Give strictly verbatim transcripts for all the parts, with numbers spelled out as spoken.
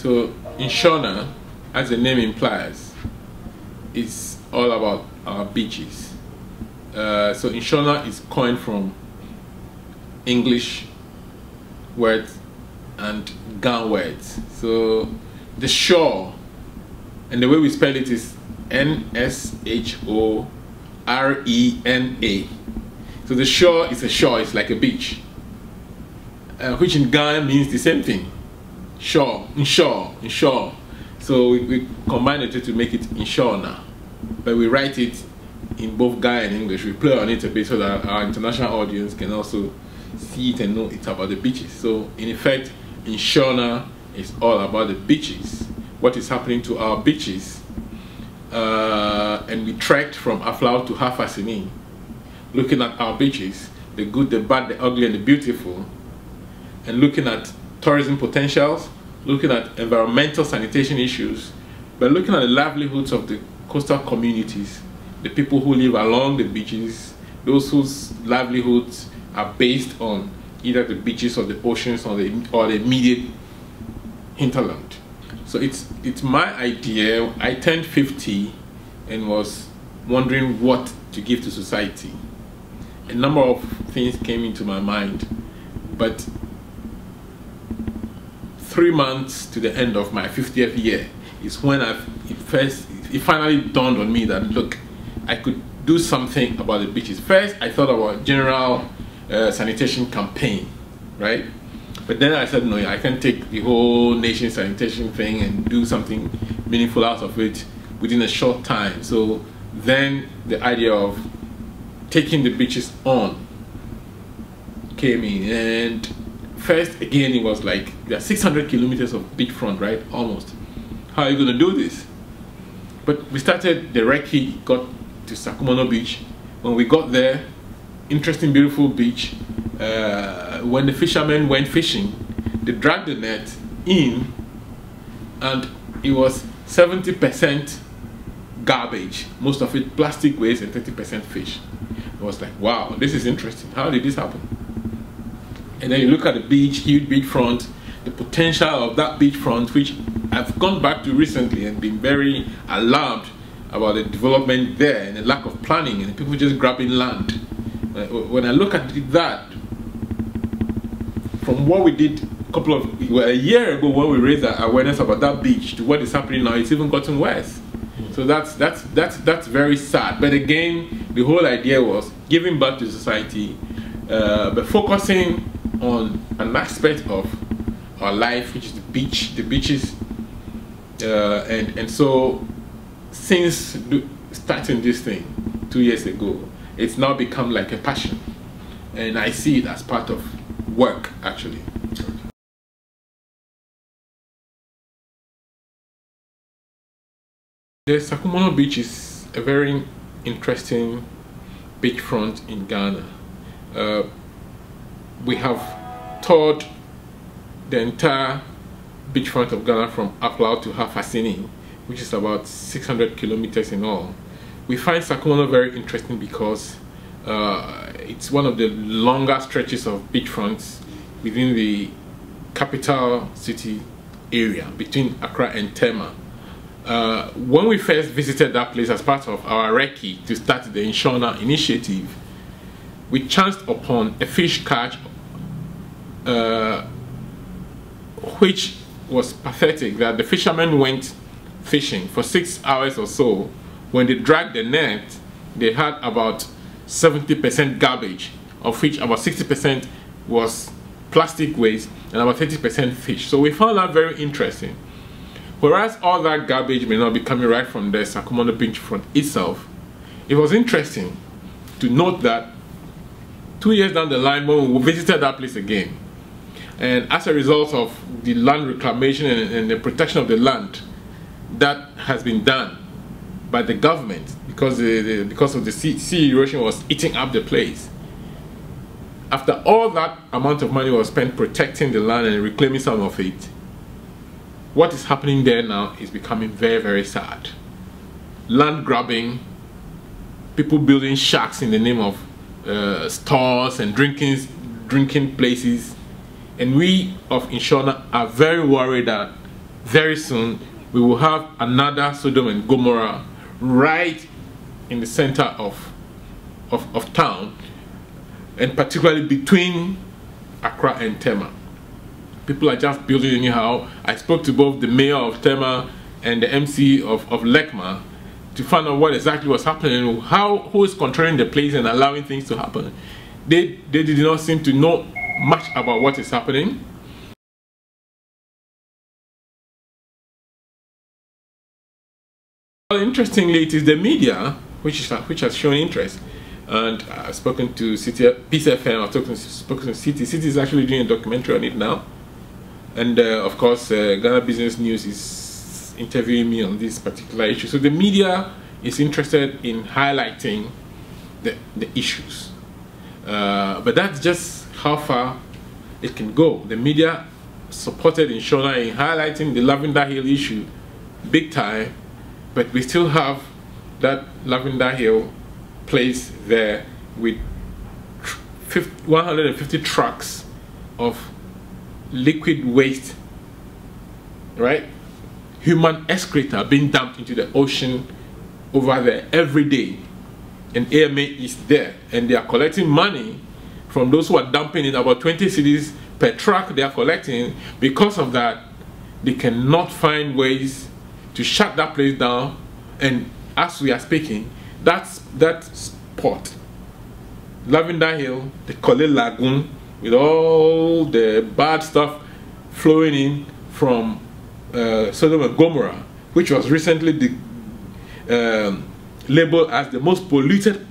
So Nshorena, as the name implies, is all about our beaches. Uh, so Nshorena is coined from English words and Ghana words. So the shore, and the way we spell it is N S H O R E N A. So the shore is a shore, it's like a beach, uh, which in Ghana means the same thing. Shore, inshore, inshore. So we, we combine the two to make it Nshorena. But we write it in both Ghana and English. We play on it a bit so that our international audience can also see it and know it's about the beaches. So in effect, Nshorena is all about the beaches, what is happening to our beaches. Uh, and we trekked from Aflao to Half Assini, looking at our beaches, the good, the bad, the ugly, and the beautiful, and looking at tourism potentials, looking at environmental sanitation issues, but looking at the livelihoods of the coastal communities, the people who live along the beaches, those whose livelihoods are based on either the beaches or the oceans or the, or the immediate hinterland. So it's, it's my idea. I turned fifty and was wondering what to give to society. A number of things came into my mind, but three months to the end of my fiftieth year is when I've, it, first, it finally dawned on me that, look, I could do something about the beaches. First, I thought about general uh, sanitation campaign, right? But then I said, no, I can take the whole nation sanitation thing and do something meaningful out of it within a short time. So then the idea of taking the beaches on came in. And first, again, it was like, there are six hundred kilometers of beachfront, right? Almost. How are you going to do this? But we started the recce, got to Sakumono Beach. When we got there, interesting, beautiful beach. Uh, when the fishermen went fishing, they dragged the net in, and it was seventy percent garbage, most of it plastic waste, and thirty percent fish. I was like, wow, this is interesting. How did this happen? And then you look at the beach, huge beachfront, the potential of that beachfront, which I've gone back to recently and been very alarmed about the development there and the lack of planning and people just grabbing land. When I look at that, from what we did a couple of well, a year ago when we raised our awareness about that beach to what is happening now, it's even gotten worse. So that's that's that's that's very sad. But again, the whole idea was giving back to society, uh, but focusing on an aspect of our life, which is the beach, the beaches, uh, and and so since do, starting this thing two years ago, it's now become like a passion, and I see it as part of work, actually. The Sakumono Beach is a very interesting beachfront in Ghana. Uh, we have toured the entire beachfront of Ghana from Aflao to Half Assini, which is about six hundred kilometers in all. We find Sakumono very interesting because uh, it's one of the longer stretches of beachfronts within the capital city area, between Accra and Tema. Uh, when we first visited that place as part of our recce to start the Nshorena initiative, we chanced upon a fish catch uh, which was pathetic, that the fishermen went fishing for six hours or so. When they dragged the net, they had about seventy percent garbage, of which about sixty percent was plastic waste and about thirty percent fish. So we found that very interesting. Whereas all that garbage may not be coming right from the Sakumono beachfront itself, it was interesting to note that two years down the line, when we visited that place again, and as a result of the land reclamation and, and the protection of the land that has been done by the government, because the, the, because of the sea, sea erosion was eating up the place. After all that amount of money was spent protecting the land and reclaiming some of it, what is happening there now is becoming very, very sad. Land grabbing, people building shacks in the name of uh, stores and drinking, drinking places. And we of Nshorena are very worried that very soon we will have another Sodom and Gomorrah right in the center of, of, of town, and particularly between Accra and Tema. People are just building anyhow. I spoke to both the mayor of Tema and the M C of, of Lekma to find out what exactly was happening, how, who is controlling the place and allowing things to happen. They, they did not seem to know much about what is happening. Well, interestingly, it is the media which, is, which has shown interest. And I've spoken to City P C F M, I've spoken to, spoken to City. City is actually doing a documentary on it now. And uh, of course, uh, Ghana Business News is interviewing me on this particular issue. So the media is interested in highlighting the, the issues. Uh, but that's just how far it can go. The media supported Nshorena in highlighting the Lavender Hill issue big time, but we still have that Lavender Hill place there with one hundred fifty trucks of liquid waste, right? Human excreta being dumped into the ocean over there every day. And A M A is there, and they are collecting money from those who are dumping in about twenty cities per truck they are collecting. Because of that, they cannot find ways to shut that place down. And as we are speaking, that's that spot, Lavender Hill, the Kole Lagoon, with all the bad stuff flowing in from uh, Sodom and Gomorrah, which was recently the um, labeled as the most polluted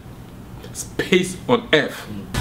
space on earth. Mm.